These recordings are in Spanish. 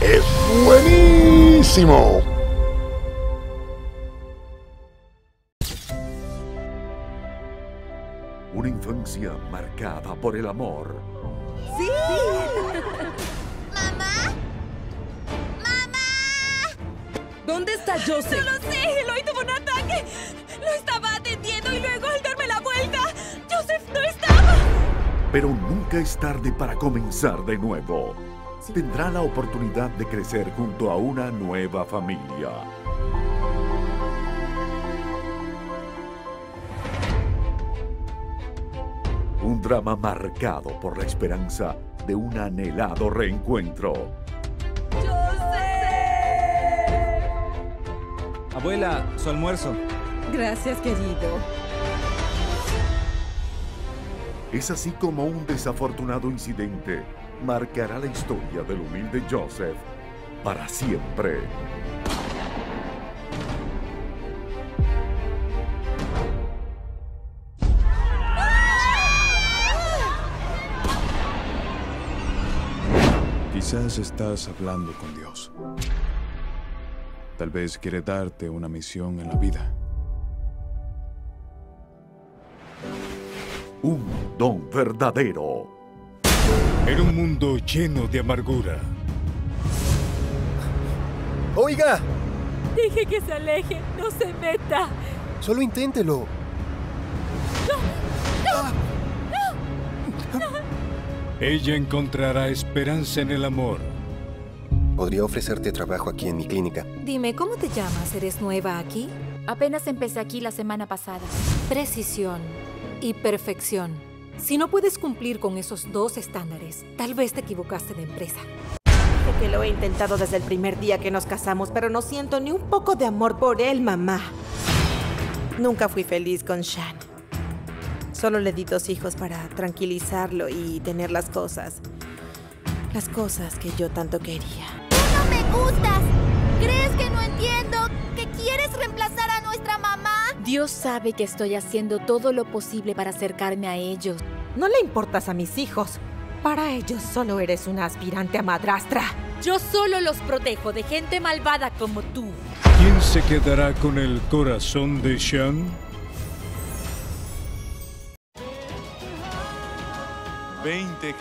¡Es buenísimo! Una infancia marcada por el amor. ¡Sí! ¡Mamá! ¡Mamá! ¿Dónde está Joseph? ¡No lo sé! ¡Eloy tuvo un ataque! ¡Lo estaba atendiendo y luego al darme la vuelta! ¡Joseph no estaba! Pero nunca es tarde para comenzar de nuevo. Sí. Tendrá la oportunidad de crecer junto a una nueva familia. Un drama marcado por la esperanza de un anhelado reencuentro. ¡Joseph! Abuela, su almuerzo. Gracias, querido. Es así como un desafortunado incidente marcará la historia del humilde Joseph para siempre. Quizás estás hablando con Dios. Tal vez quiere darte una misión en la vida. Un don verdadero. En un mundo lleno de amargura. ¡Oiga! Dije que se aleje, no se meta. Solo inténtelo. ¡No! ¡No! ¡No! Ella encontrará esperanza en el amor. Podría ofrecerte trabajo aquí en mi clínica. Dime, ¿cómo te llamas? ¿Eres nueva aquí? Apenas empecé aquí la semana pasada. Precisión y perfección. Si no puedes cumplir con esos dos estándares, tal vez te equivocaste de empresa. Sé que lo he intentado desde el primer día que nos casamos, pero no siento ni un poco de amor por él, mamá. Nunca fui feliz con Shan. Solo le di 2 hijos para tranquilizarlo y tener las cosas. Las cosas que yo tanto quería. ¡Tú no me gustas! ¿Crees que no entiendo que quieres reemplazar a nuestra mamá? Dios sabe que estoy haciendo todo lo posible para acercarme a ellos. No le importas a mis hijos. Para ellos solo eres una aspirante a madrastra. Yo solo los protejo de gente malvada como tú. ¿Quién se quedará con el corazón de Shan? $20,000.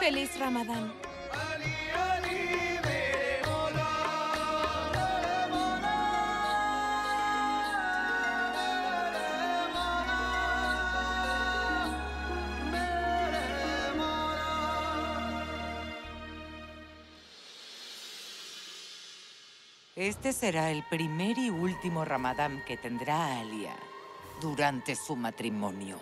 ¡Feliz Ramadán! Este será el primer y último Ramadán que tendrá Aaliya durante su matrimonio.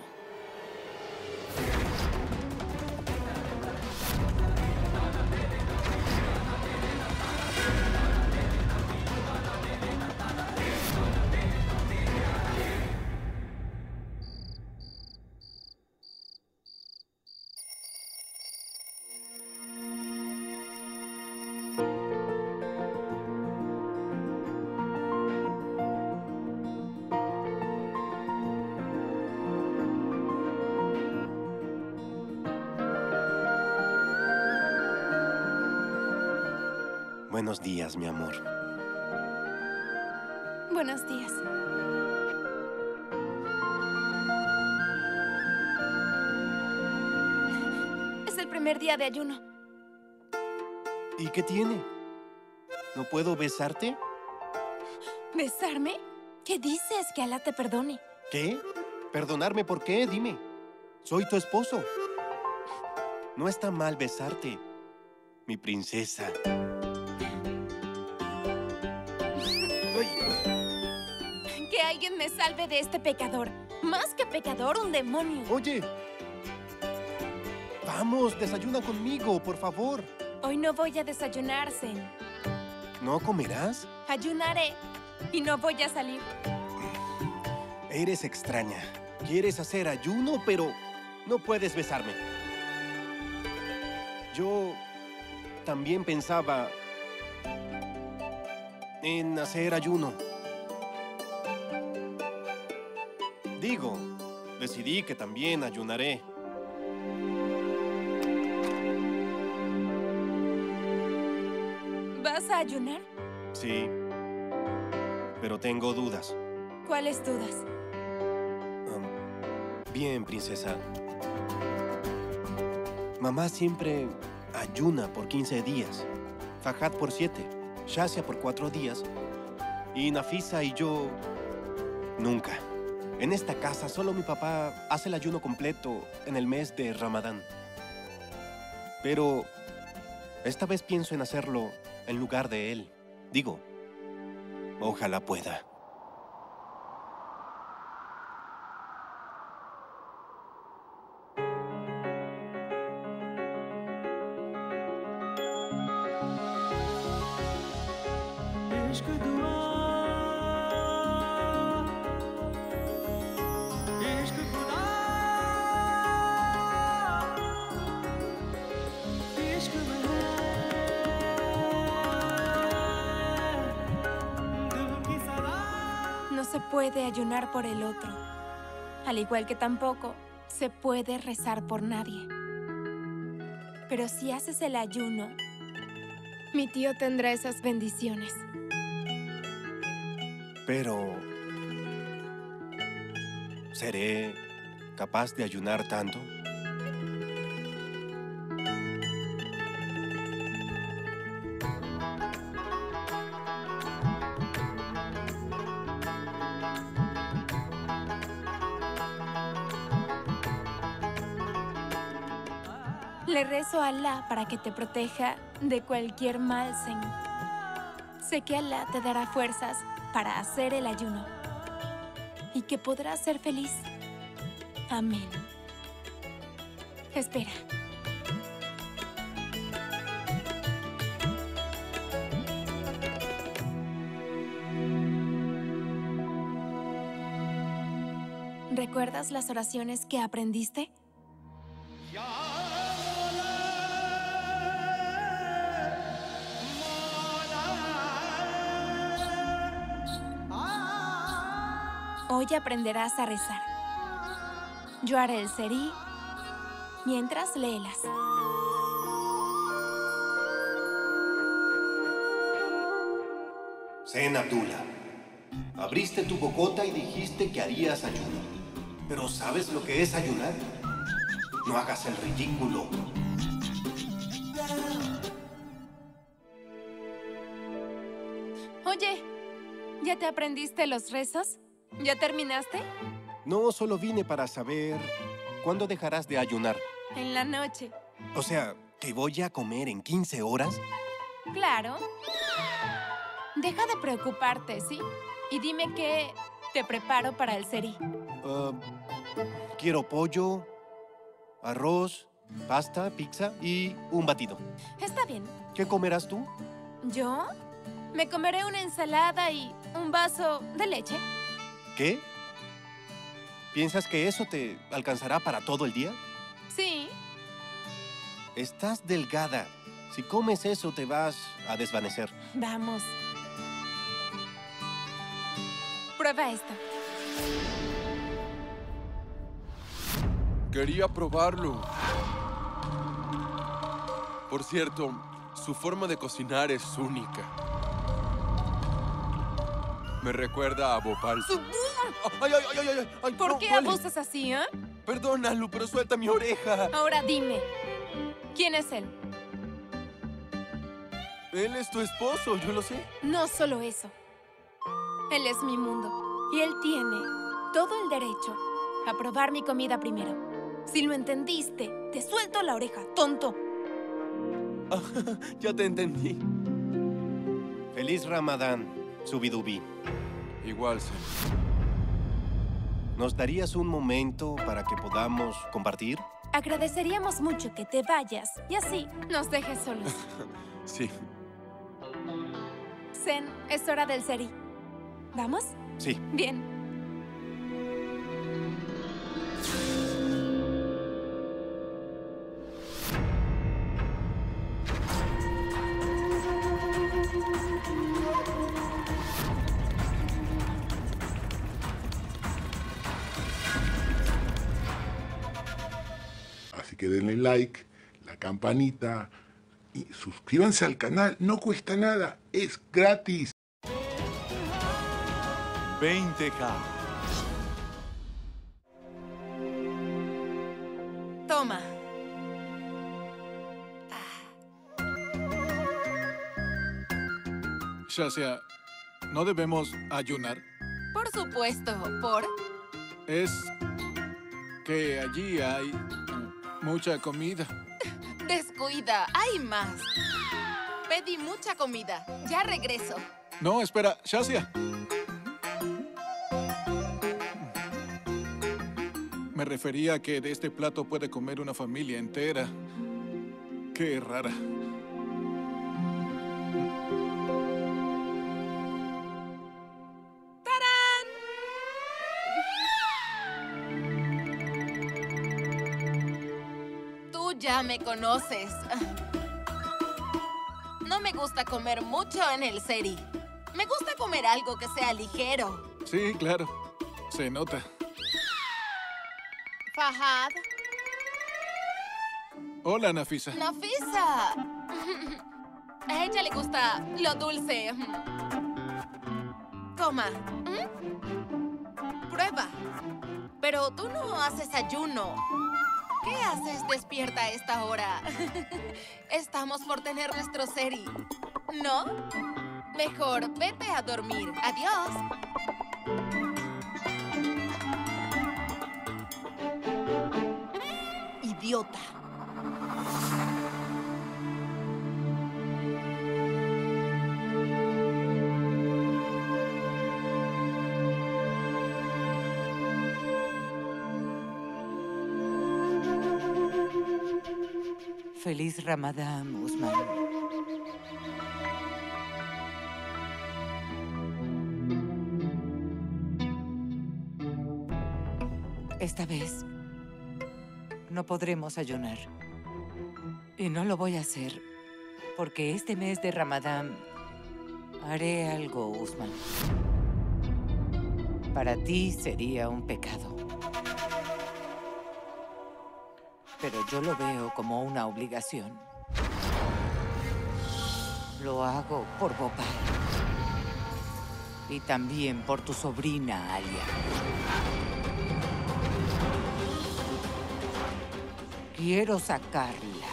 Buenos días, mi amor. Buenos días. Es el primer día de ayuno. ¿Y qué tiene? ¿No puedo besarte? ¿Besarme? ¿Qué dices? Que Alá te perdone. ¿Qué? ¿Perdonarme por qué? Dime. Soy tu esposo. No está mal besarte, mi princesa. que alguien me salve de este pecador. Más que pecador, un demonio. Oye, vamos, desayuna conmigo, por favor. Hoy no voy a desayunar, Zain. ¿No comerás? Ayunaré y no voy a salir. Eres extraña. Quieres hacer ayuno, pero no puedes besarme. Yo también pensaba en hacer ayuno. Digo, decidí que también ayunaré. ¿Vas a ayunar? Sí, pero tengo dudas. ¿Cuáles dudas? Bien, princesa. Mamá siempre ayuna por 15 días, Fahad por 7, Shazia por 4 días y Nafisa y yo nunca. En esta casa solo mi papá hace el ayuno completo en el mes de Ramadán. Pero esta vez pienso en hacerlo en lugar de él. Digo, ojalá pueda. Puede ayunar por el otro, al igual que tampoco se puede rezar por nadie. Pero si haces el ayuno, mi tío tendrá esas bendiciones. Pero, ¿seré capaz de ayunar tanto? Le rezo a Allah para que te proteja de cualquier mal, Zain. Sé que Allah te dará fuerzas para hacer el ayuno y que podrás ser feliz. Amén. Espera. ¿Recuerdas las oraciones que aprendiste? Hoy aprenderás a rezar. Yo haré el serí mientras léelas. Zain Abdullah, abriste tu bocota y dijiste que harías ayuno. ¿Pero sabes lo que es ayunar? No hagas el ridículo. Oye, ¿ya te aprendiste los rezos? ¿Ya terminaste? No, solo vine para saber cuándo dejarás de ayunar. En la noche. O sea, ¿que voy a comer en 15 horas? Claro. Deja de preocuparte, ¿sí? Y dime qué te preparo para el serí. Quiero pollo, arroz, pasta, pizza y un batido. Está bien. ¿Qué comerás tú? ¿Yo? Me comeré una ensalada y un vaso de leche. ¿Qué? ¿Piensas que eso te alcanzará para todo el día? Sí. Estás delgada. Si comes eso, te vas a desvanecer. Vamos. Prueba esto. Quería probarlo. Por cierto, su forma de cocinar es única. Me recuerda a Bhopal. ¡Ay, ay, ay, ay, ay! ¿Por qué abusas así, eh? Perdónalo, pero suelta mi oreja. Ahora dime, ¿quién es él? Él es tu esposo, yo lo sé. No solo eso. Él es mi mundo. Y él tiene todo el derecho a probar mi comida primero. Si lo entendiste, te suelto la oreja, tonto. Ya te entendí. Feliz Ramadán, Subidubí. Igual, sí. ¿Nos darías un momento para que podamos compartir? Agradeceríamos mucho que te vayas y así nos dejes solos. Sí. Zen, es hora del seri. ¿Vamos? Sí. Bien. Así que denle like, la campanita y suscríbanse al canal. No cuesta nada, es gratis. 20K. Toma. Shazia, ¿no debemos ayunar? Por supuesto, ¿por? Es que allí hay mucha comida. Descuida, hay más. Pedí mucha comida. Ya regreso. No, espera, Shazia. Me refería a que de este plato puede comer una familia entera. Qué rara. ¡Tarán! Tú ya me conoces. No me gusta comer mucho en el seri. Me gusta comer algo que sea ligero. Sí, claro. Se nota. Fahad. Hola, Nafisa. ¡Nafisa! A ella le gusta lo dulce. Coma. ¿Mm? Prueba. Pero tú no haces ayuno. ¿Qué haces despierta a esta hora? Estamos por tener nuestro seri. ¿No? Mejor vete a dormir. Adiós. Idiota. Feliz Ramadán, Usman. Esta vez no podremos ayunar. Y no lo voy a hacer, porque este mes de Ramadán haré algo, Usman. Para ti sería un pecado. Pero yo lo veo como una obligación. Lo hago por Bhopal. Y también por tu sobrina, Aaliya. Quiero sacarla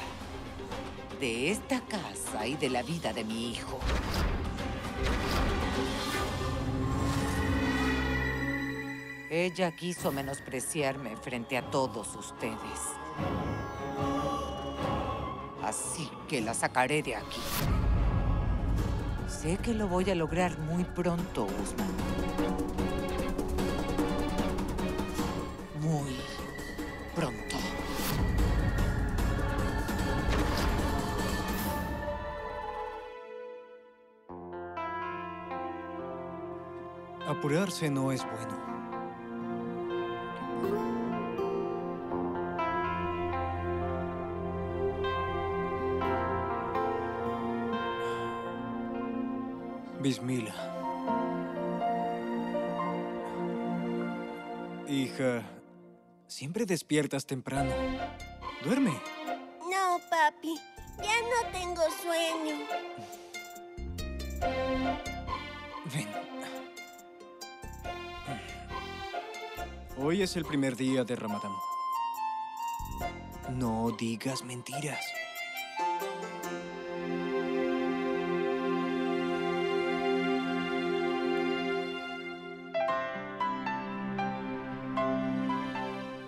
de esta casa y de la vida de mi hijo. Ella quiso menospreciarme frente a todos ustedes. Así que la sacaré de aquí. Sé que lo voy a lograr muy pronto, Usman. Muy pronto. Apurarse no es bueno. Bismillah. Hija, siempre despiertas temprano. Duerme. No, papi. Ya no tengo sueño. Ven. Hoy es el primer día de Ramadán. No digas mentiras.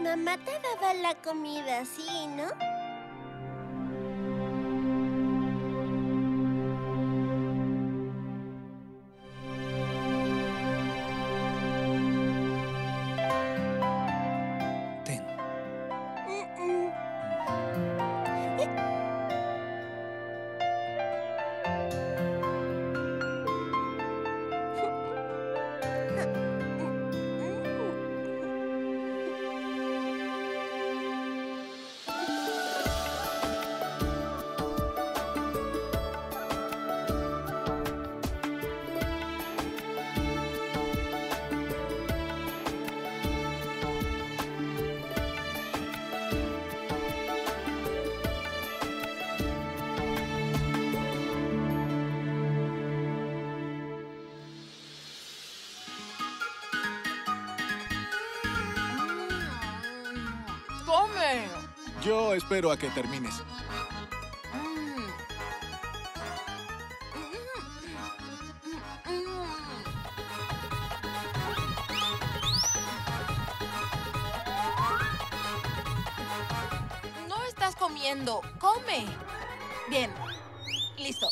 Mamá te daba la comida así, ¿no? Yo espero a que termines. No estás comiendo. ¡Come! Bien. Listo.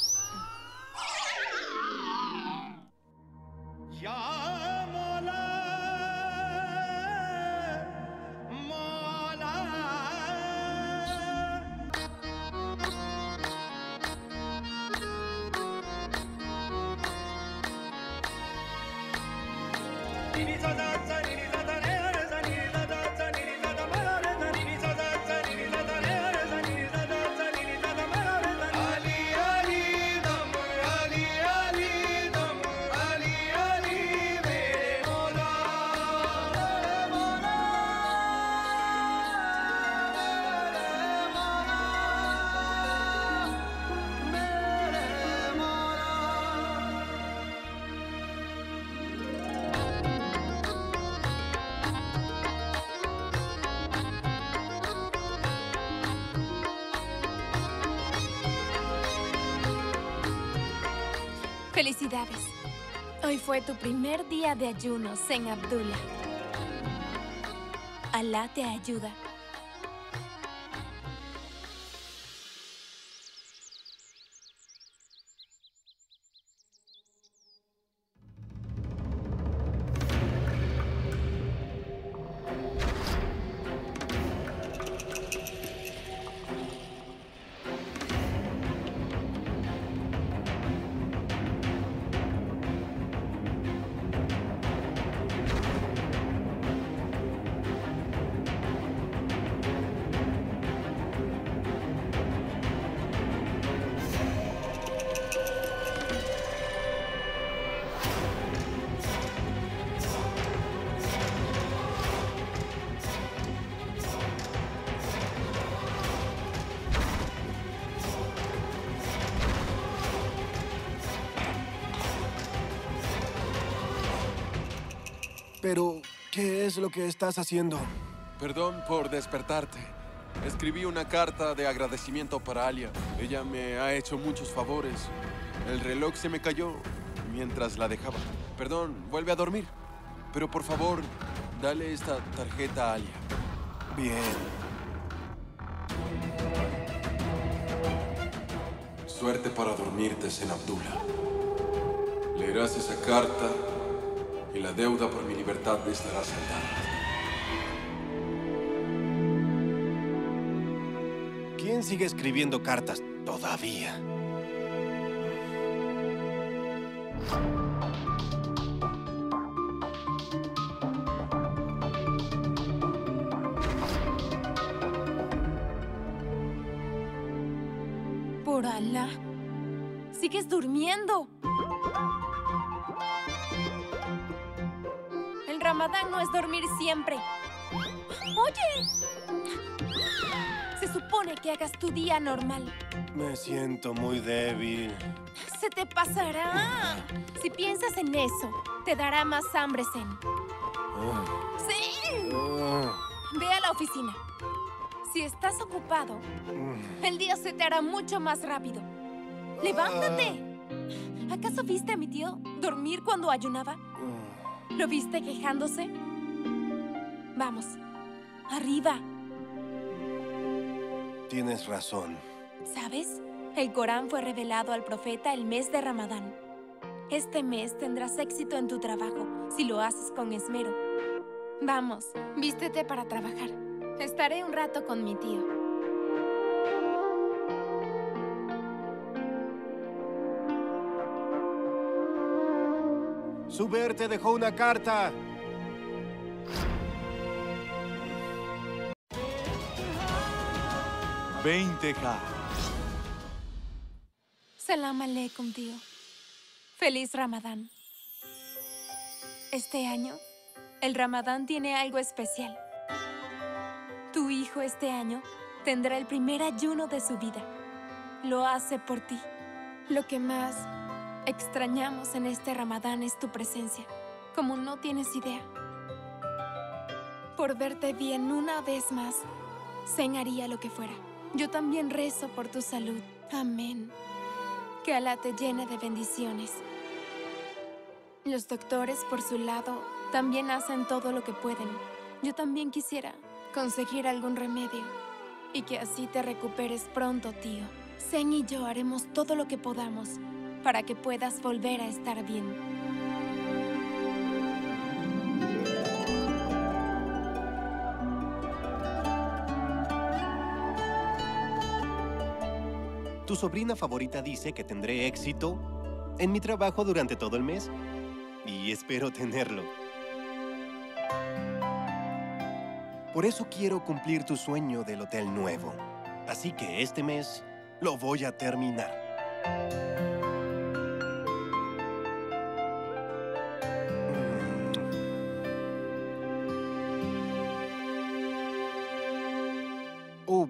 Felicidades. Hoy fue tu primer día de ayuno, Zen Abdullah. Alá te ayuda. Pero, ¿qué es lo que estás haciendo? Perdón por despertarte. Escribí una carta de agradecimiento para Aaliya. Ella me ha hecho muchos favores. El reloj se me cayó mientras la dejaba. Perdón, vuelve a dormir. Pero, por favor, dale esta tarjeta a Aaliya. Bien. Suerte para dormirte, Zen Abdullah. Leerás esa carta y la deuda por mi libertad me estará saldada. ¿Quién sigue escribiendo cartas todavía? Por Alá, sigues durmiendo. Ramadán no es dormir siempre. ¡Oye! Se supone que hagas tu día normal. Me siento muy débil. ¡Se te pasará! Si piensas en eso, te dará más hambre, Zen. ¡Sí! Ve a la oficina. Si estás ocupado, el día se te hará mucho más rápido. ¡Levántate! ¿Acaso viste a mi tío dormir cuando ayunaba? ¿Lo viste quejándose? Vamos, arriba. Tienes razón. ¿Sabes? El Corán fue revelado al profeta el mes de Ramadán. Este mes tendrás éxito en tu trabajo si lo haces con esmero. Vamos, vístete para trabajar. Estaré un rato con mi tío. Zuber te dejó una carta. $20,000. Salam aleikum, tío. Feliz Ramadán. Este año, el Ramadán tiene algo especial. Tu hijo este año tendrá el primer ayuno de su vida. Lo hace por ti. Lo que más extrañamos en este Ramadán es tu presencia, como no tienes idea. Por verte bien una vez más, Zain haría lo que fuera. Yo también rezo por tu salud. Amén. Que Alá te llene de bendiciones. Los doctores, por su lado, también hacen todo lo que pueden. Yo también quisiera conseguir algún remedio. Y que así te recuperes pronto, tío. Zain y yo haremos todo lo que podamos para que puedas volver a estar bien. Tu sobrina favorita dice que tendré éxito en mi trabajo durante todo el mes. Y espero tenerlo. Por eso quiero cumplir tu sueño del hotel nuevo. Así que este mes lo voy a terminar. Oh,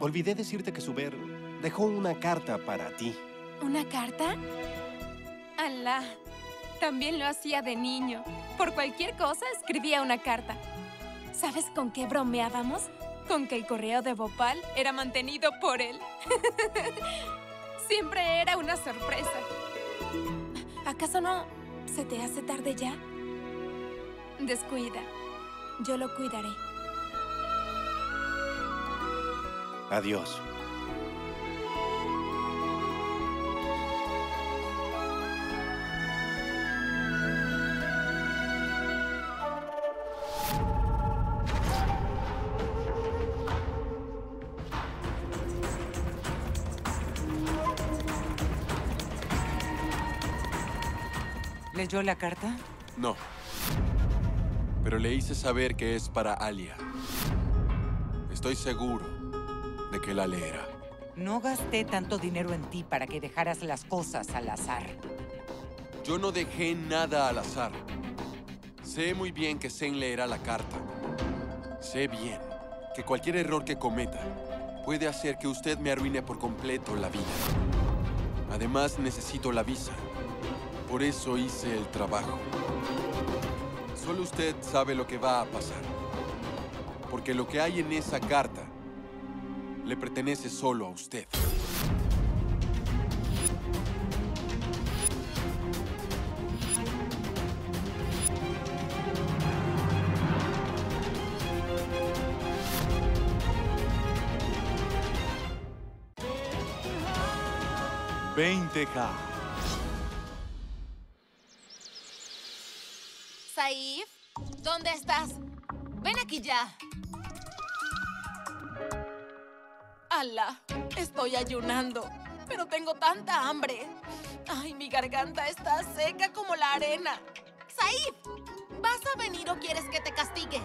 olvidé decirte que Zuber dejó una carta para ti. ¿Una carta? Alá, también lo hacía de niño. Por cualquier cosa escribía una carta. ¿Sabes con qué bromeábamos? Con que el correo de Bhopal era mantenido por él. Siempre era una sorpresa. ¿Acaso no se te hace tarde ya? Descuida. Yo lo cuidaré. Adiós. ¿Leyó la carta? No. Pero le hice saber que es para Aaliya. Estoy seguro de que la leerá. No gasté tanto dinero en ti para que dejaras las cosas al azar. Yo no dejé nada al azar. Sé muy bien que Zain leerá la carta. Sé bien que cualquier error que cometa puede hacer que usted me arruine por completo la vida. Además, necesito la visa. Por eso hice el trabajo. Solo usted sabe lo que va a pasar. Porque lo que hay en esa carta le pertenece solo a usted. $20,000. Saif, ¿dónde estás? Ven aquí ya. Alá, estoy ayunando, pero tengo tanta hambre. Ay, mi garganta está seca como la arena. Saif, ¿vas a venir o quieres que te castigue?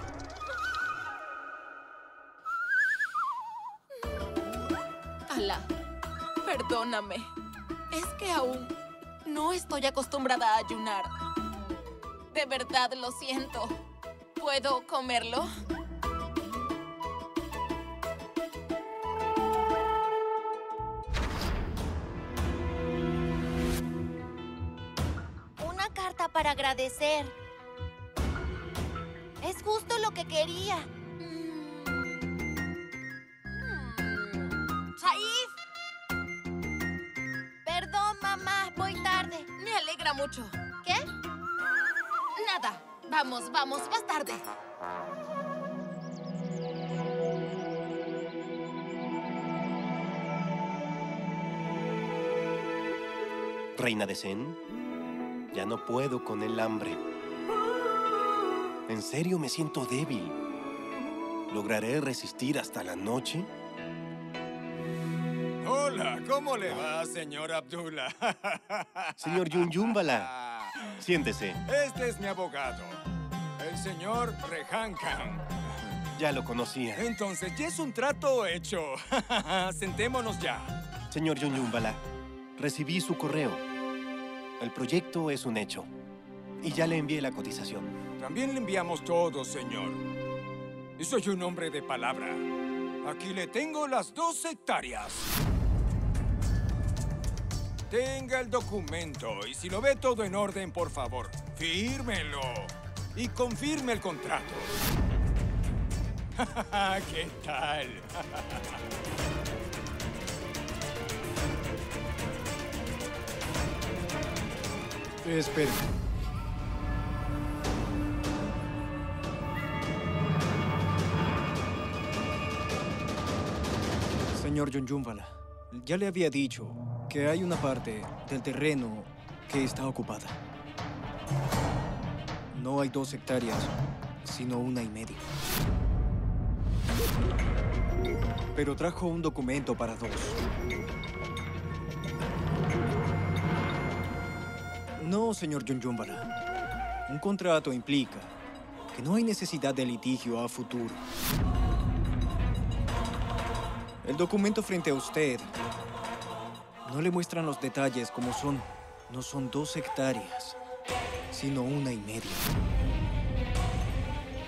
Alá, perdóname. Es que aún no estoy acostumbrada a ayunar. De verdad, lo siento. ¿Puedo comerlo? Una carta para agradecer. Es justo lo que quería. ¡Saif! Perdón, mamá. Voy tarde. Me alegra mucho. ¿Qué? Nada. Vamos, más tarde. Reina de Zain, ya no puedo con el hambre. En serio, me siento débil. ¿Lograré resistir hasta la noche? Hola, ¿cómo le va, señor Abdullah? Señor Junjumbala. Siéntese. Este es mi abogado, el señor Rehan Khan. Ya lo conocía. Entonces, ya es un trato hecho. Sentémonos ya. Señor Yunyumbala, recibí su correo. El proyecto es un hecho. Y ya le envié la cotización. También le enviamos todo, señor. Y soy un hombre de palabra. Aquí le tengo las 2 hectáreas. Tenga el documento y si lo ve todo en orden, por favor, fírmelo y confirme el contrato. ¿Qué tal? Espera. Señor Junjumbala, ya le había dicho que hay una parte del terreno que está ocupada. No hay 2 hectáreas, sino 1,5. Pero trajo un documento para 2. No, señor Junjumbala. Un contrato implica que no hay necesidad de litigio a futuro. El documento frente a usted no le muestran los detalles como son. No son 2 hectáreas, sino 1,5.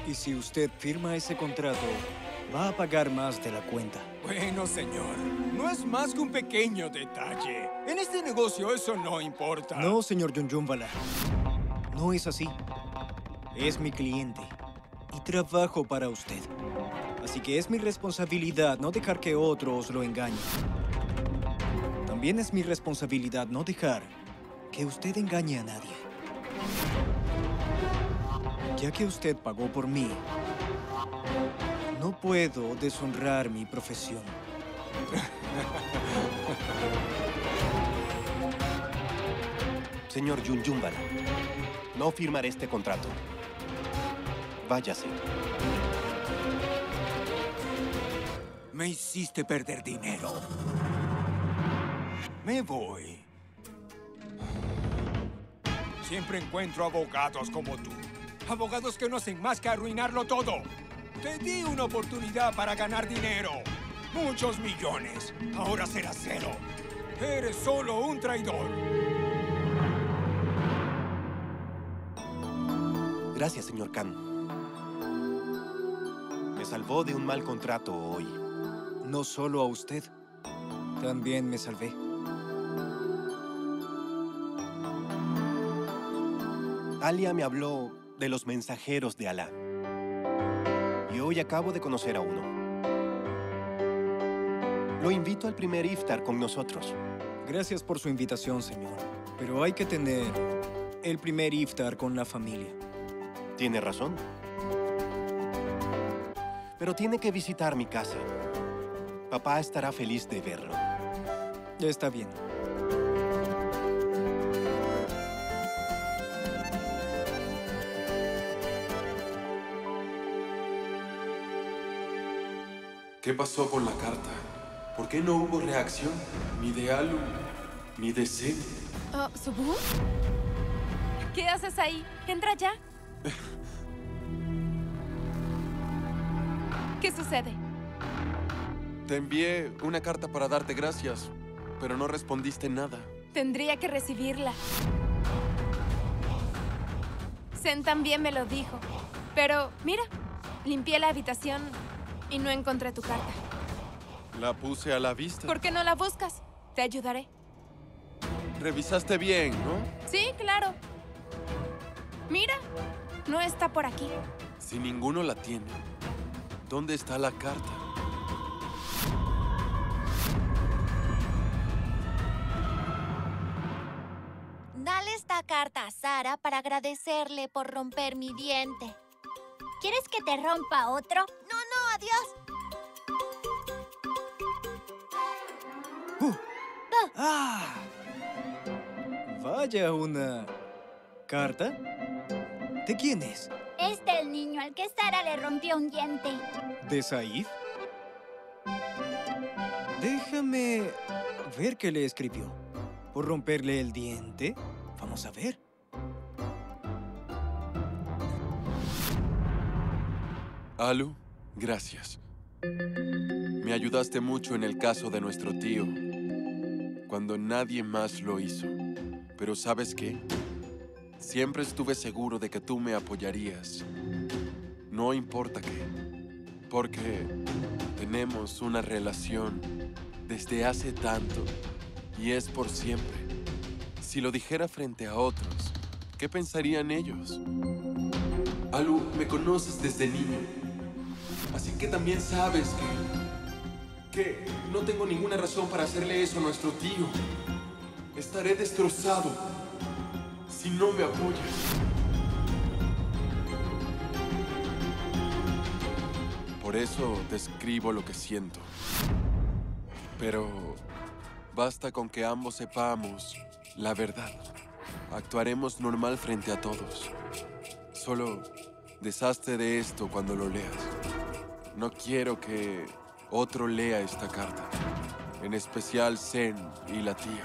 Y si usted firma ese contrato, va a pagar más de la cuenta. Bueno, señor, no es más que un pequeño detalle. En este negocio eso no importa. No, señor Junjumbala. No es así. Es mi cliente y trabajo para usted. Así que es mi responsabilidad no dejar que otros lo engañen. También es mi responsabilidad no dejar que usted engañe a nadie. Ya que usted pagó por mí, no puedo deshonrar mi profesión. Señor Junjumbala, no firmaré este contrato. Váyase. Me hiciste perder dinero. Me voy. Siempre encuentro abogados como tú. Abogados que no hacen más que arruinarlo todo. Te di una oportunidad para ganar dinero. Muchos millones. Ahora serás cero. Eres solo un traidor. Gracias, señor Khan. Me salvó de un mal contrato hoy. No solo a usted. También me salvé. Aaliya me habló de los mensajeros de Alá. Y hoy acabo de conocer a uno. Lo invito al primer iftar con nosotros. Gracias por su invitación, señor. Pero hay que tener el primer iftar con la familia. Tiene razón. Pero tiene que visitar mi casa. Papá estará feliz de verlo. Está bien. ¿Qué pasó con la carta? ¿Por qué no hubo reacción? Ni de Alu, ni de Zain. ¿Subu? ¿Qué haces ahí? Entra ya. ¿Qué sucede? Te envié una carta para darte gracias, pero no respondiste nada. Tendría que recibirla. Zain también me lo dijo. Pero mira, limpié la habitación y no encontré tu carta. La puse a la vista. ¿Por qué no la buscas? Te ayudaré. Revisaste bien, ¿no? Sí, claro. Mira, no está por aquí. Si ninguno la tiene, ¿dónde está la carta? Dale esta carta a Sara para agradecerle por romper mi diente. ¿Quieres que te rompa otro? ¡No! ¡Adiós! Ah. Vaya una... ¿carta? ¿De quién es? Es del niño al que Sara le rompió un diente. ¿De Saif? Déjame ver qué le escribió. ¿Por romperle el diente? Vamos a ver. ¿Alu? Gracias. Me ayudaste mucho en el caso de nuestro tío, cuando nadie más lo hizo. Pero ¿sabes qué? Siempre estuve seguro de que tú me apoyarías. No importa qué, porque tenemos una relación desde hace tanto y es por siempre. Si lo dijera frente a otros, ¿qué pensarían ellos? Alu, me conoces desde niño. Así que también sabes que no tengo ninguna razón para hacerle eso a nuestro tío. Estaré destrozado si no me apoyas. Por eso describo lo que siento. Pero basta con que ambos sepamos la verdad. Actuaremos normal frente a todos. Solo deshazte de esto cuando lo leas. No quiero que otro lea esta carta. En especial Zen y la tía.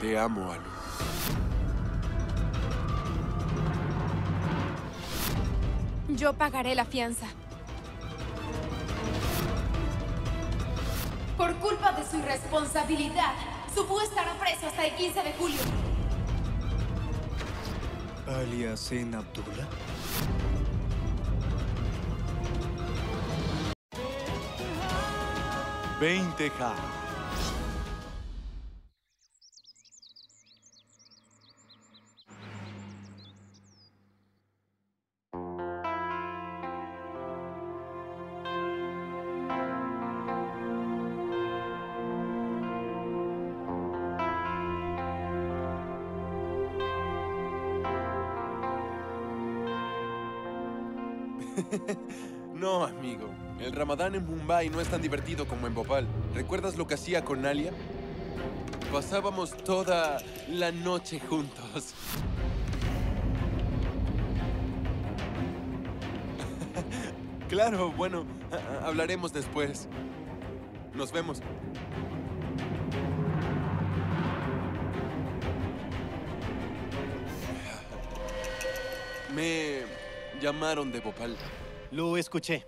Te amo, Alu. Yo pagaré la fianza. Por culpa de su irresponsabilidad, Zubu estará preso hasta el 15 de julio. Aaliya, Zain, Abdullah. $20,000. No, amigo. El Ramadán en Mumbai no es tan divertido como en Bhopal. ¿Recuerdas lo que hacía con Aaliya? Pasábamos toda la noche juntos. Claro, bueno, hablaremos después. Nos vemos. Me llamaron de Bhopal. Lo escuché.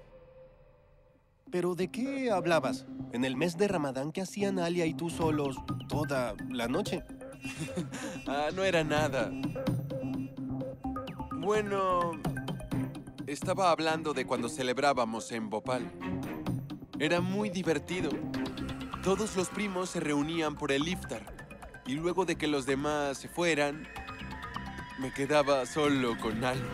¿Pero de qué hablabas? En el mes de Ramadán, ¿qué hacían Aaliya y tú solos toda la noche? No era nada. Bueno, estaba hablando de cuando celebrábamos en Bhopal. Era muy divertido. Todos los primos se reunían por el iftar. Y luego de que los demás se fueran, me quedaba solo con Aaliya.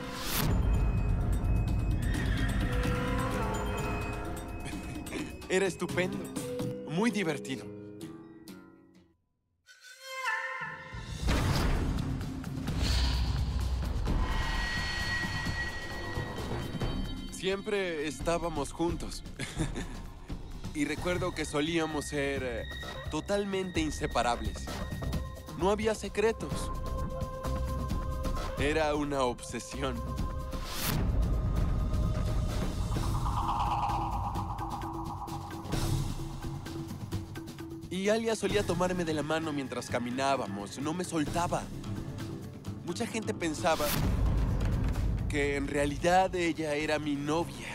Era estupendo, muy divertido. Siempre estábamos juntos. Y recuerdo que solíamos ser totalmente inseparables. No había secretos. Era una obsesión. Y Aaliya solía tomarme de la mano mientras caminábamos. No me soltaba. Mucha gente pensaba que en realidad ella era mi novia.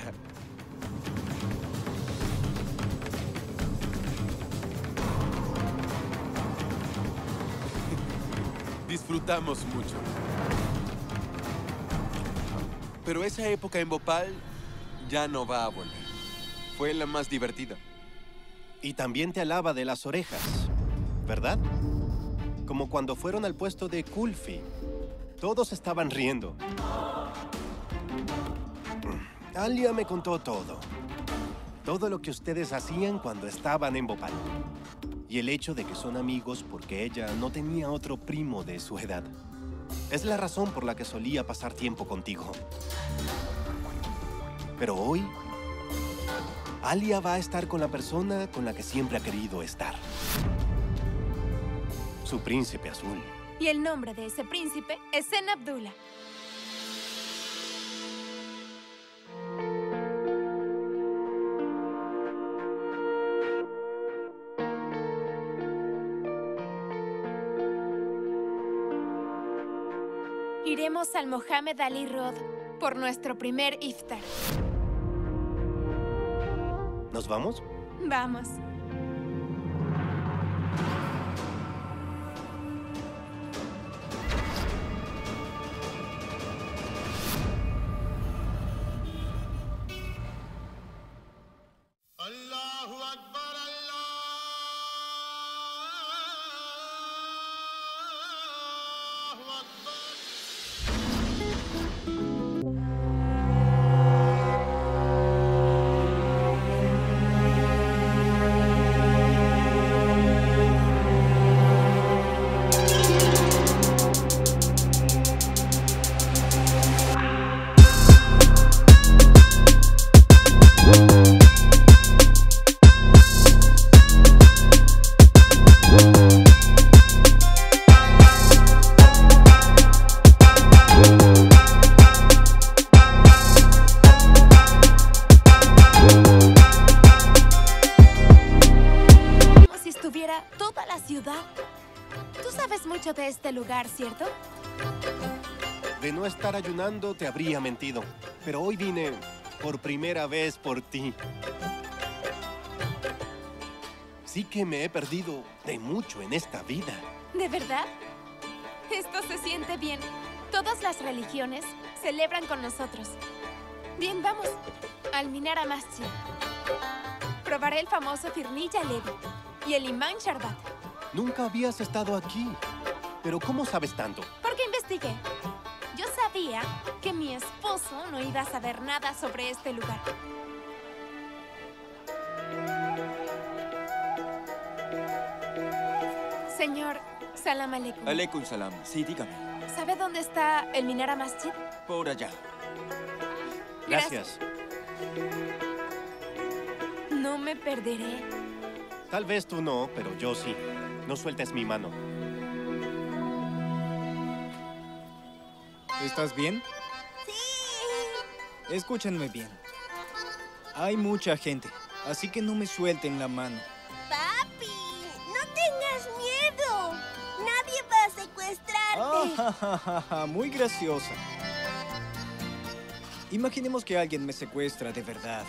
Disfrutamos mucho. Pero esa época en Bhopal ya no va a volver. Fue la más divertida. Y también te alaba de las orejas, ¿verdad? Como cuando fueron al puesto de Kulfi. Todos estaban riendo. Aaliya me contó todo. Todo lo que ustedes hacían cuando estaban en Bhopal. Y el hecho de que son amigos porque ella no tenía otro primo de su edad. Es la razón por la que solía pasar tiempo contigo. Pero hoy... Aaliya va a estar con la persona con la que siempre ha querido estar. Su príncipe azul. Y el nombre de ese príncipe es Zain Abdullah. Iremos al Mohamed Ali Road por nuestro primer iftar. ¿Nos vamos? Vamos. Allahu Akbar. mucho de este lugar, ¿cierto? De no estar ayunando te habría mentido, pero hoy vine por primera vez por ti. Sí que me he perdido de mucho en esta vida. ¿De verdad? Esto se siente bien. Todas las religiones celebran con nosotros. Bien, vamos. Al Minara Masjid. Probaré el famoso Firni Jalebi y el Imán Sharbat. Nunca habías estado aquí. ¿Pero cómo sabes tanto? Porque investigué. Yo sabía que mi esposo no iba a saber nada sobre este lugar. Señor, salam aleikum. Aleikum salam. Sí, dígame. ¿Sabe dónde está el Minara Masjid? Por allá. Gracias. No me perderé. Tal vez tú no, pero yo sí. No sueltes mi mano. ¿Estás bien? Sí. Escúchenme bien. Hay mucha gente, así que no me suelten la mano. Papi, no tengas miedo. Nadie va a secuestrarte. Oh, muy graciosa. Imaginemos que alguien me secuestra de verdad.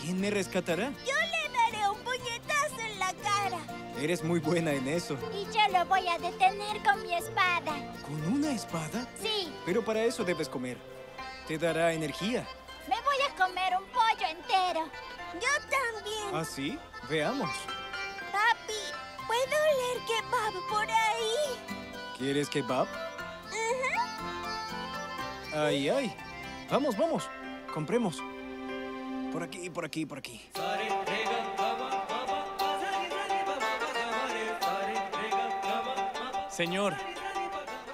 ¿Quién me rescatará? Yo le daré un puñetazo en la cara. Eres muy buena en eso. Y yo lo voy a detener con mi espada. ¿Con una espada? Sí. Pero para eso debes comer. Te dará energía. Me voy a comer un pollo entero. Yo también. ¿Ah, sí? Veamos. Papi, ¿puedo oler kebab por ahí? ¿Quieres kebab? Ajá. ¡Ay, ay! Vamos, vamos. Compremos. Por aquí, por aquí, por aquí. Señor,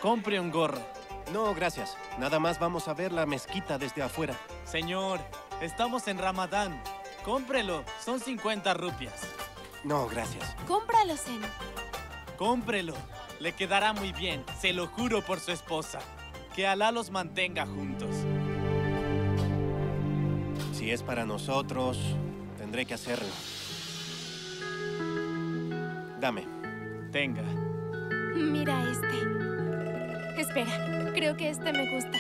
compre un gorro. No, gracias. Nada más vamos a ver la mezquita desde afuera. Señor, estamos en Ramadán. Cómprelo. Son 50 rupias. No, gracias. Cómpralo, señor. Cómprelo. Le quedará muy bien. Se lo juro por su esposa. Que Alá los mantenga juntos. Si es para nosotros, tendré que hacerlo. Dame. Tenga. Mira este. Espera, creo que este me gusta.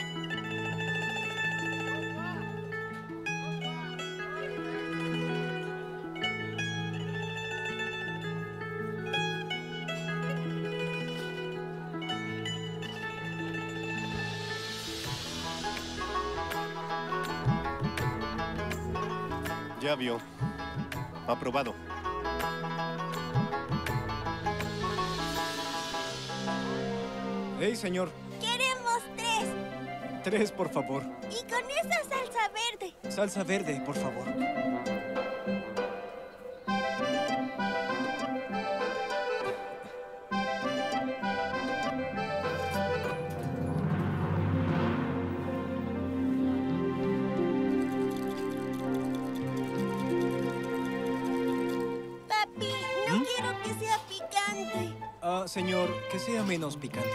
Ya vio. Aprobado. Hey, señor. Queremos 3. 3, por favor. Y con esa salsa verde. Salsa verde, por favor. Señor, que sea menos picante.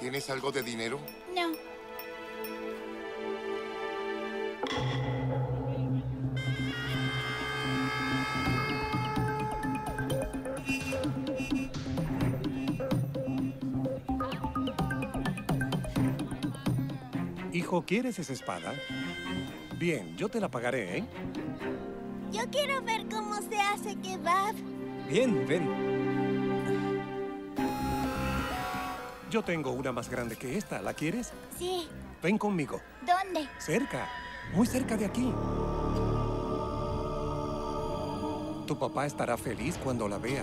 ¿Tienes algo de dinero? No. Hijo, ¿quieres esa espada? Bien, yo te la pagaré, ¿eh? Yo quiero ver cómo se hace kebab. Bien, ven. Yo tengo una más grande que esta. ¿La quieres? Sí. Ven conmigo. ¿Dónde? Cerca. Muy cerca de aquí. Tu papá estará feliz cuando la vea.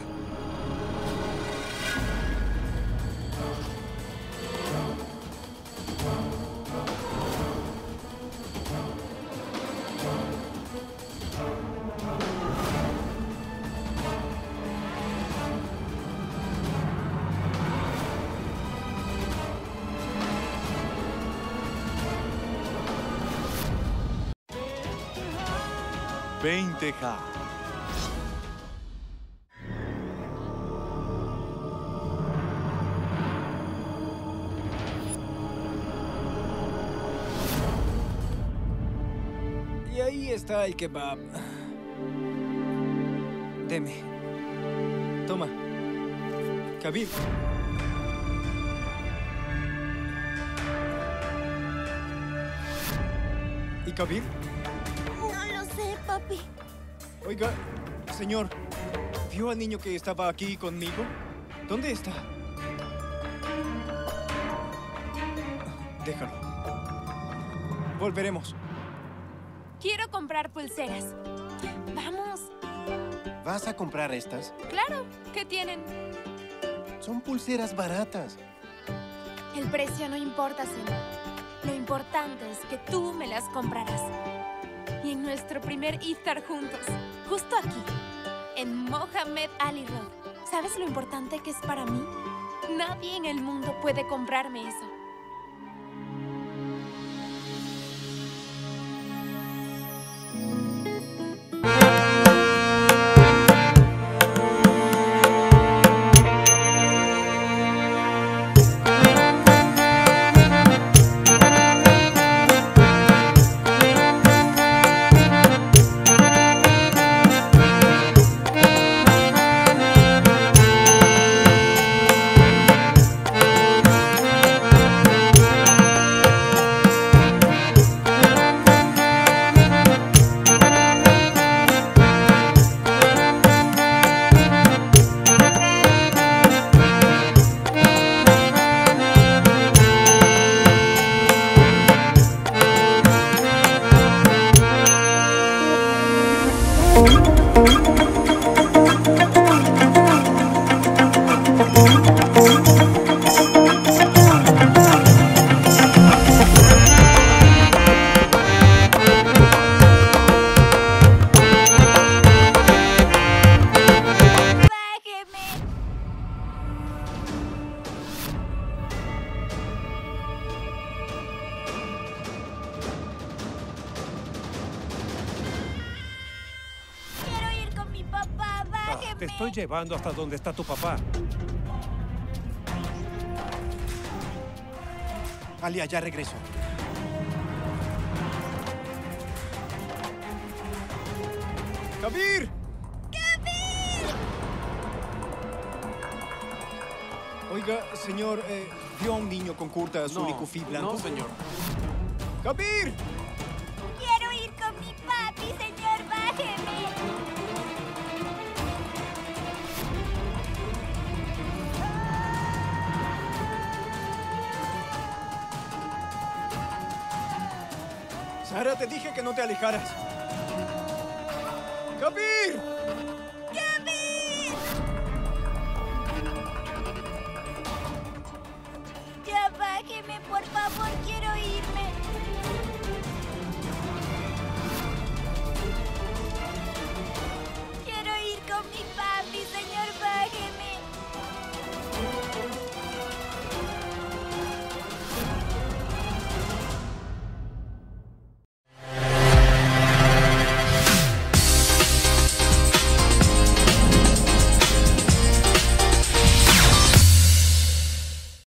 Teja. está el kebab. Deme. Toma. Kabir. ¿Y Kabir? No lo sé, papi. Oiga, señor, ¿vio al niño que estaba aquí conmigo? ¿Dónde está? Déjalo. Volveremos. Quiero comprar pulseras. Vamos. ¿Vas a comprar estas? Claro. ¿Qué tienen? Son pulseras baratas. El precio no importa, señor. Lo importante es que tú me las comprarás. Y en nuestro primer iftar juntos, justo aquí, en Mohamed Ali Road. ¿Sabes lo importante que es para mí? Nadie en el mundo puede comprarme eso. Llevando hasta donde está tu papá. Aaliya, ya regreso. ¡Kabir! ¡Kabir! Oiga, señor, ¿vio a un niño con curta azul y cufí blanco? No, señor. ¡Kabir! Quiero ir con mi papi, señor, bájeme. Sara, te dije que no te alejaras. ¡Kabir!